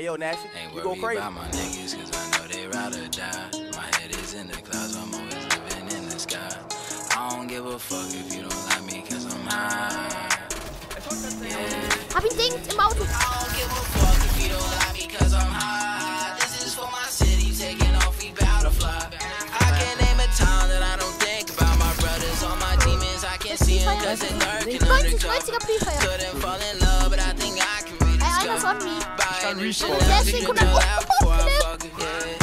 Hey yo, Nash, you go crazy. About my niggas, cause I know they ride or die. My head is in the clouds, I'm always living in the sky. I don't give a fuck if you don't like me, cause I'm high. Yeah. I've been thinking about it. I don't give a fuck if you don't like me, cause I'm high. This is for my city, taking off, we bout to fly. I can't name a time that I don't think about my brothers, all my demons. I can't see them cause they're lurking undercover. Couldn't fall in love, but I think I can read the sky. By any shit, I can go out before I fuck it, yeah.